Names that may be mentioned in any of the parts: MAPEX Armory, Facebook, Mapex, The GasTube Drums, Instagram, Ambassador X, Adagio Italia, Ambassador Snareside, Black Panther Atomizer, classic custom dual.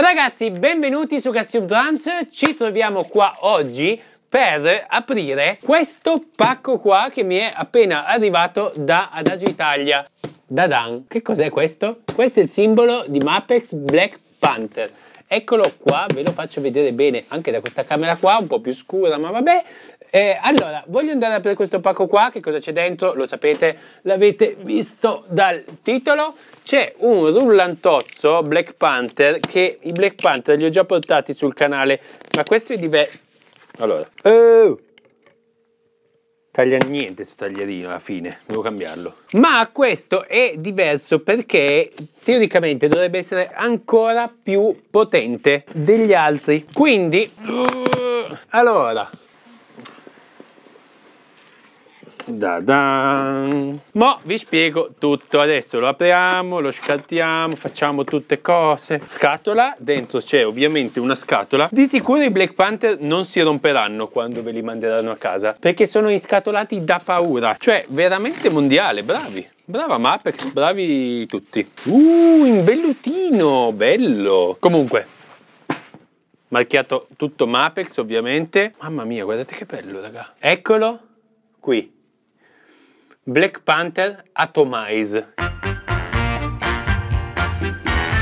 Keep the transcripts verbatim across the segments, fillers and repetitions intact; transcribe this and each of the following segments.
Ragazzi, benvenuti su GasTube Drums, ci troviamo qua oggi per aprire questo pacco qua che mi è appena arrivato da Adagio Italia, da Dan. Che cos'è questo? Questo è il simbolo di Mapex Black Panther. Eccolo qua, ve lo faccio vedere bene anche da questa camera qua, un po' più scura, ma vabbè. Eh, allora, voglio andare a aprire questo pacco qua, che cosa c'è dentro? Lo sapete, l'avete visto dal titolo. C'è un rullantozzo Black Panther, che i Black Panther li ho già portati sul canale, ma questo è diverso. Allora, oh, taglia niente sto taglierino alla fine, devo cambiarlo. Ma questo è diverso perché teoricamente dovrebbe essere ancora più potente degli altri. Quindi, uh, allora, da-dan. Mo' vi spiego tutto. Adesso lo apriamo, lo scattiamo, facciamo tutte cose. Scatola, dentro c'è ovviamente una scatola. Di sicuro i Black Panther non si romperanno quando ve li manderanno a casa, perché sono inscatolati da paura. Cioè, veramente mondiale, bravi. Brava Mapex, bravi tutti. Uh, in vellutino, bello. Comunque, marchiato tutto Mapex ovviamente. Mamma mia, guardate che bello, raga. Eccolo qui. Black Panther Atomizer,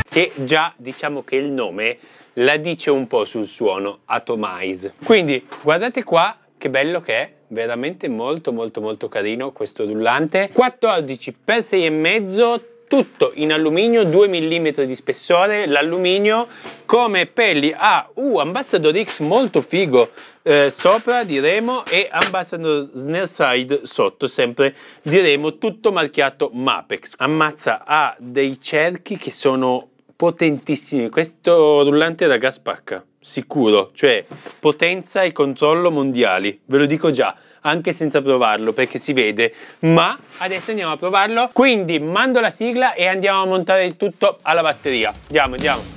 che già diciamo che il nome la dice un po' sul suono, Atomizer. Quindi guardate qua che bello che è, veramente molto molto molto carino questo rullante. quattordici per sei e mezzo, tutto in alluminio, due millimetri di spessore, l'alluminio come pelli a uh, Ambassador X molto figo eh, sopra di remo e Ambassador Snareside sotto, sempre di remo, tutto marchiato Mapex. Ammazza, ha dei cerchi che sono potentissimi, questo rullante raga spacca, sicuro, cioè potenza e controllo mondiali, ve lo dico già, anche senza provarlo perché si vede, ma adesso andiamo a provarlo, quindi mando la sigla e andiamo a montare il tutto alla batteria, andiamo, andiamo.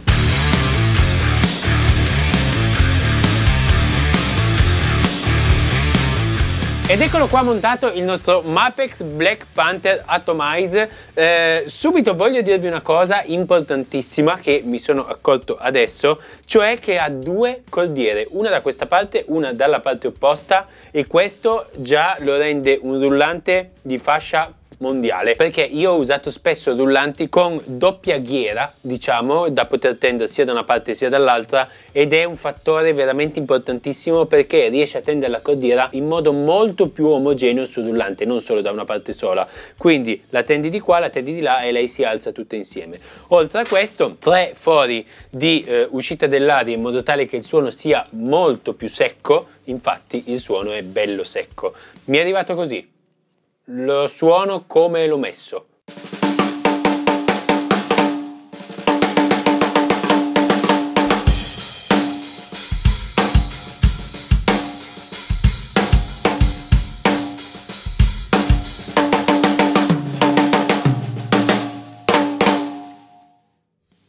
Ed eccolo qua montato il nostro Mapex Black Panther Atomizer. Eh, subito voglio dirvi una cosa importantissima che mi sono accorto adesso, cioè che ha due cordiere, una da questa parte, una dalla parte opposta, e questo già lo rende un rullante di fascia mondiale, perché io ho usato spesso rullanti con doppia ghiera, diciamo, da poter tendere sia da una parte sia dall'altra, ed è un fattore veramente importantissimo perché riesce a tendere la cordiera in modo molto più omogeneo sul rullante, non solo da una parte sola, quindi la tendi di qua, la tendi di là e lei si alza tutta insieme. Oltre a questo, tre fori di eh, uscita dell'aria in modo tale che il suono sia molto più secco, infatti il suono è bello secco. Mi è arrivato così. Lo suono come l'ho messo.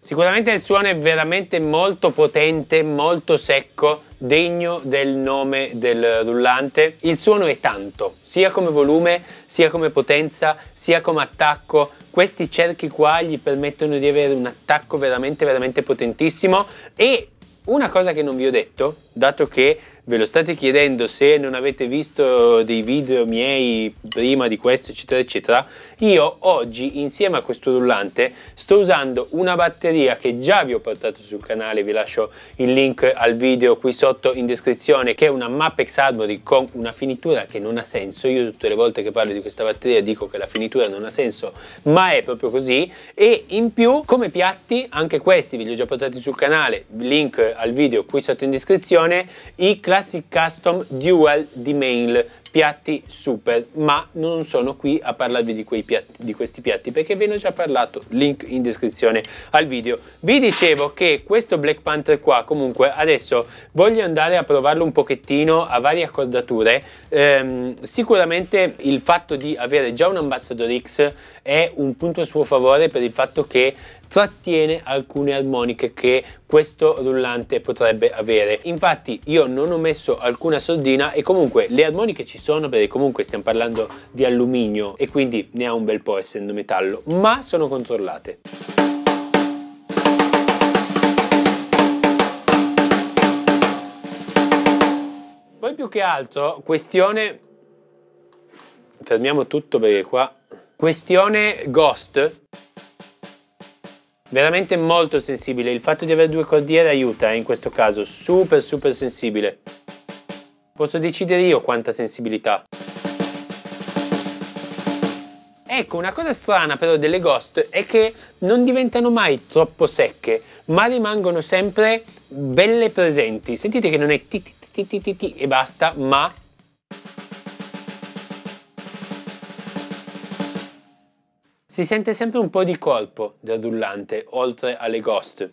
Sicuramente il suono è veramente molto potente, molto secco, degno del nome del rullante. Il suono è tanto, sia come volume, sia come potenza, sia come attacco. Questi cerchi qua gli permettono di avere un attacco veramente veramente potentissimo. E una cosa che non vi ho detto, dato che ve lo state chiedendo se non avete visto dei video miei prima di questo eccetera eccetera, io oggi insieme a questo rullante sto usando una batteria che già vi ho portato sul canale, vi lascio il link al video qui sotto in descrizione, che è una MAPEX Armory con una finitura che non ha senso. Io tutte le volte che parlo di questa batteria dico che la finitura non ha senso, ma è proprio così. E in più come piatti, anche questi ve li ho già portati sul canale, link al video qui sotto in descrizione, i classic classic custom dual di Mail, piatti super, ma non sono qui a parlarvi di, quei piatti, di questi piatti perché ve ne ho già parlato, link in descrizione al video. Vi dicevo che questo Black Panther qua comunque adesso voglio andare a provarlo un pochettino a varie accordature. Ehm, sicuramente il fatto di avere già un Ambassador X è un punto a suo favore per il fatto che trattiene alcune armoniche che questo rullante potrebbe avere. Infatti io non ho messo alcuna sordina e comunque le armoniche ci sono, perché comunque stiamo parlando di alluminio e quindi ne ha un bel po' essendo metallo, ma sono controllate. più che altro questione, fermiamo tutto perché qua, questione ghost, veramente molto sensibile. Il fatto di avere due cordiere aiuta, eh, in questo caso, super super sensibile. Posso decidere io quanta sensibilità. Ecco, una cosa strana però delle ghost è che non diventano mai troppo secche, ma rimangono sempre belle presenti. Sentite che non è ti ti ti ti ti ti e basta, ma si sente sempre un po' di corpo del rullante, oltre alle ghost.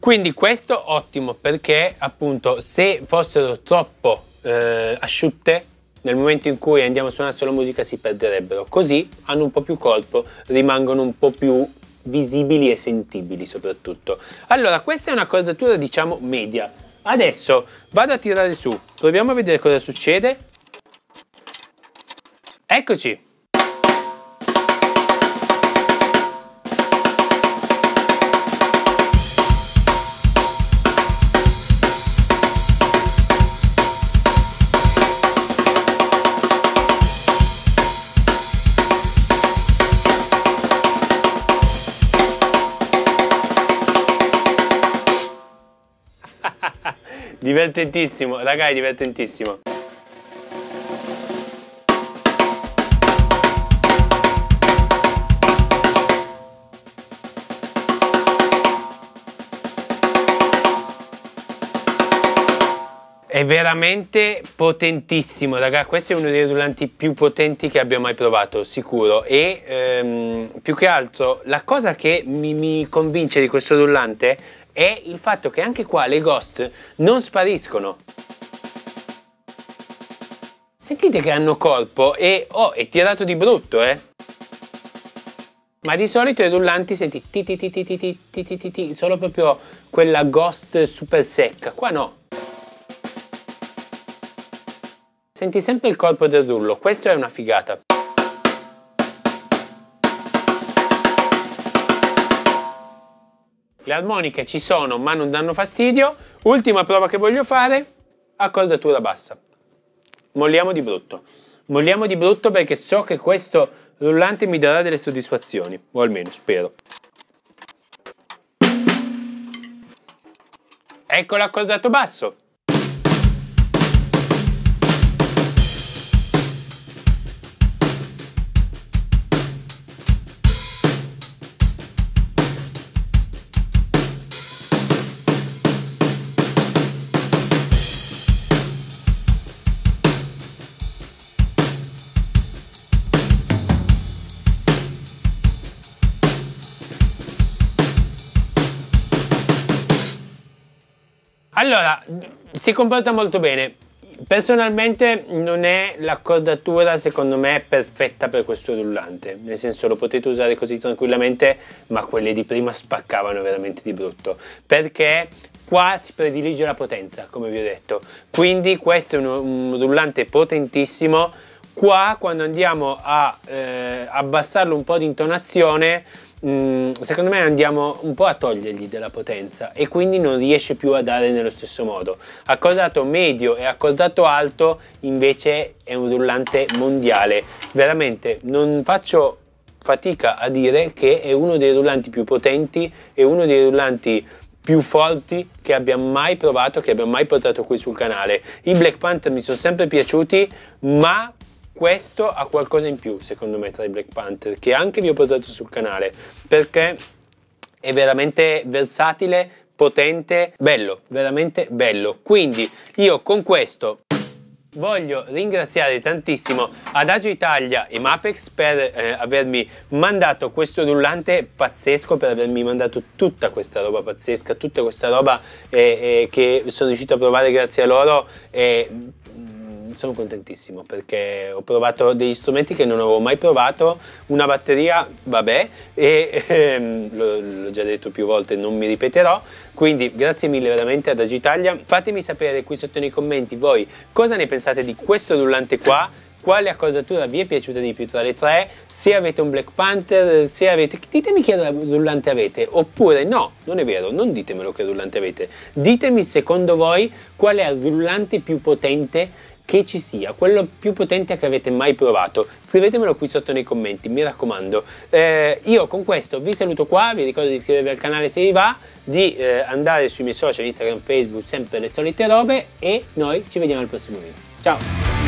Quindi questo ottimo perché appunto se fossero troppo eh, asciutte, nel momento in cui andiamo a suonare solo musica si perderebbero. Così hanno un po' più corpo, rimangono un po' più visibili e sentibili soprattutto. Allora questa è un'accordatura diciamo media. Adesso vado a tirare su, proviamo a vedere cosa succede. Eccoci! Divertentissimo, raga, è divertentissimo. È veramente potentissimo, raga. Questo è uno dei rullanti più potenti che abbia mai provato, sicuro. E ehm, più che altro, la cosa che mi, mi convince di questo rullante è il fatto che anche qua le ghost non spariscono. Sentite che hanno corpo e oh, è tirato di brutto, eh. Ma di solito i rullanti senti ti ti ti ti ti ti ti ti ti ti, solo proprio quella ghost super secca. Qua no. Senti sempre il corpo del rullo, questo è una figata. Le armoniche ci sono ma non danno fastidio. Ultima prova che voglio fare, accordatura bassa. Molliamo di brutto. Molliamo di brutto perché so che questo rullante mi darà delle soddisfazioni, o almeno spero. Ecco l'accordato basso. Allora, si comporta molto bene. Personalmente non è l'accordatura secondo me perfetta per questo rullante, nel senso lo potete usare così tranquillamente, ma quelle di prima spaccavano veramente di brutto, perché qua si predilige la potenza, come vi ho detto. Quindi questo è un, un rullante potentissimo. Qua quando andiamo a eh, abbassarlo un po' di intonazione, secondo me andiamo un po' a togliergli della potenza e quindi non riesce più a dare nello stesso modo. Accordato medio e accordato alto invece è un rullante mondiale, veramente non faccio fatica a dire che è uno dei rullanti più potenti e uno dei rullanti più forti che abbiamo mai provato, che abbiamo mai portato qui sul canale. I Black Panther mi sono sempre piaciuti, ma questo ha qualcosa in più secondo me tra i Black Panther, che anche vi ho portato sul canale, perché è veramente versatile, potente, bello, veramente bello. Quindi io con questo voglio ringraziare tantissimo Adagio Italia e Mapex per eh, avermi mandato questo rullante pazzesco, per avermi mandato tutta questa roba pazzesca, tutta questa roba eh, eh, che sono riuscito a provare grazie a loro. Eh, sono contentissimo perché ho provato degli strumenti che non avevo mai provato, una batteria vabbè, e ehm, l'ho già detto più volte, non mi ripeterò, quindi grazie mille veramente ad Adagio Italia. Fatemi sapere qui sotto nei commenti voi cosa ne pensate di questo rullante qua, quale accordatura vi è piaciuta di più tra le tre, se avete un Black Panther, se avete, ditemi che rullante avete, oppure no, non è vero, non ditemelo che rullante avete, ditemi secondo voi qual è il rullante più potente che ci sia, quello più potente che avete mai provato, scrivetemelo qui sotto nei commenti, mi raccomando. Eh, io con questo vi saluto qua, vi ricordo di iscrivervi al canale se vi va, di eh, andare sui miei social, Instagram, Facebook, sempre le solite robe, e noi ci vediamo al prossimo video, ciao!